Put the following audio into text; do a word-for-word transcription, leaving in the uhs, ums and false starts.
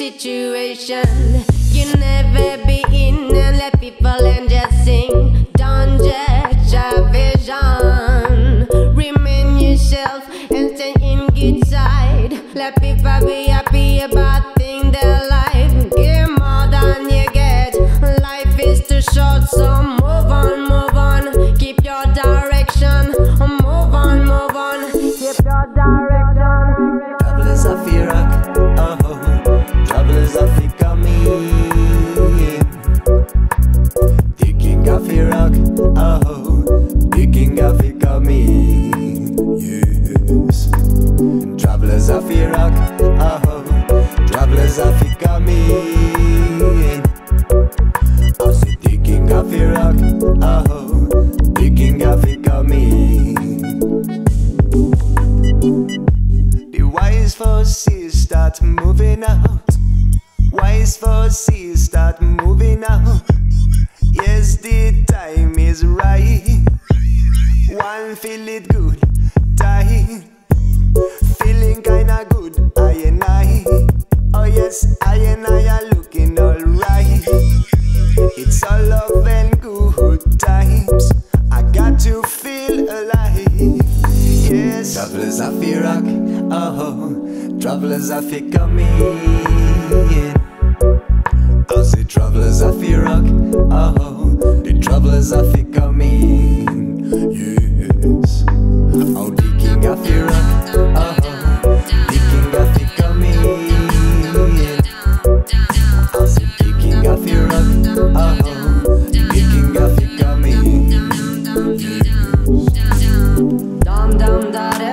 situation. You never be in and let people and just sing. Don't judge a vision. Remain yourself and stay in good side. Let people be happy about things their life. Give more than you get. Life is too short, so move on, move on. Keep your direction. Move on, move on. Keep your direction. TravelerZ of Iraq, oh, TravelerZ of Ikami. The king of Iraq, oh, the king of Ikami. Yes, TravelerZ of Iraq, oh, TravelerZ of Ikami. I see the king of Iraq, oh, the king of Ikami. Wise forces start moving out. Wise forces start moving out. Yes, the time is right. One feel it good, tight. Feeling kinda good, I and I. Oh yes, I and I are looking alright. It's all love and good times. I got to feel alive. Yes, TravelerZ of Iraq, oh, TravelerZ of Ikami. I say TravelerZ of Iraq, oh, the TravelerZ of Ikami. Yes, oh, the king of Iraq, oh, the king of Ikami. I say the king of Iraq, oh, the king of Ikami. Dum dum da da